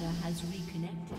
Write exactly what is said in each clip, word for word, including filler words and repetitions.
Server has reconnected.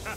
Ha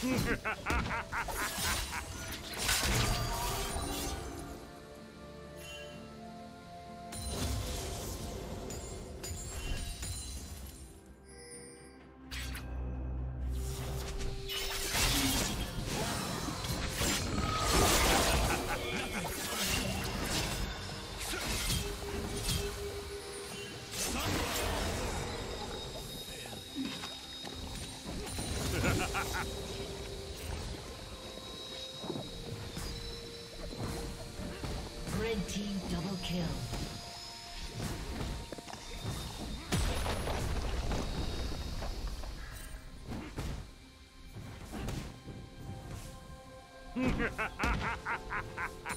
Ha ha ha ha ha! Red team double kill. Ha ha ha ha ha!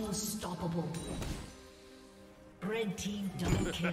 Unstoppable. Red team double kill.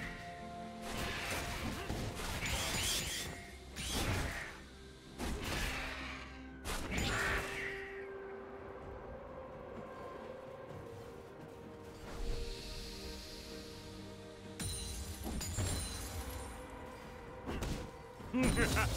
Legendary.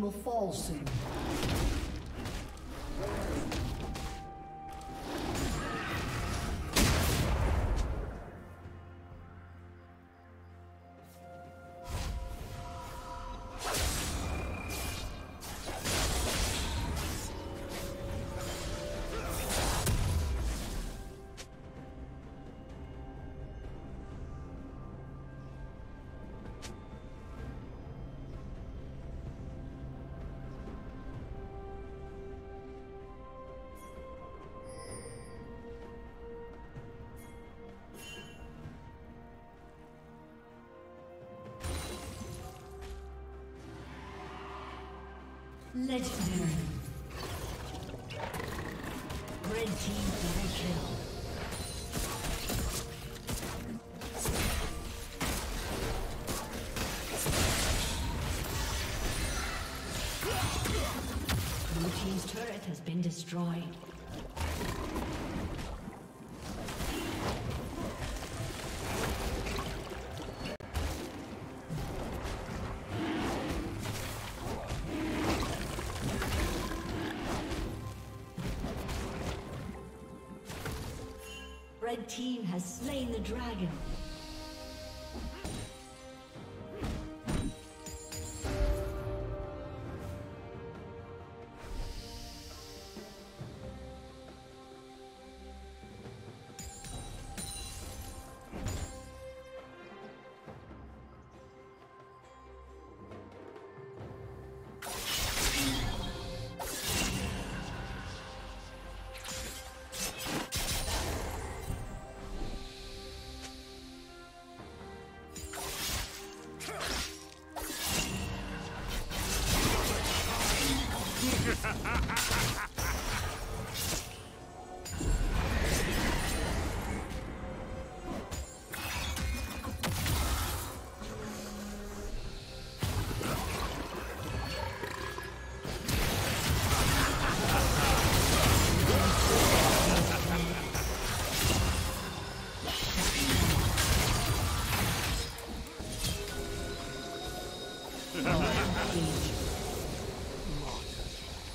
Will fall soon. Legendary. Red team double kill. Blue team's turret has been destroyed. Red team has slain the dragon.